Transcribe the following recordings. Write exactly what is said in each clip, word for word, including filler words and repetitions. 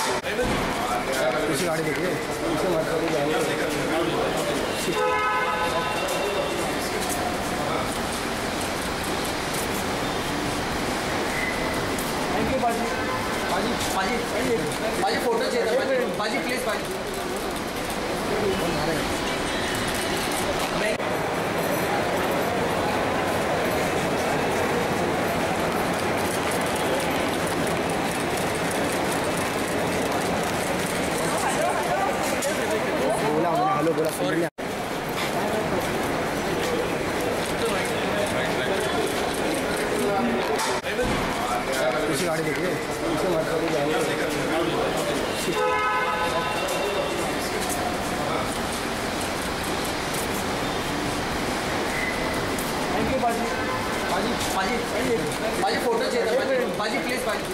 Thank you, Baji. Baji, Baji, Baji, photo chahiye Baji, Baji, please, Baji. Sorry. Thank you, Baji. Baji, Baji, Baji, photo chahiye Baji, Baji, please, Baji.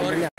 Sorry.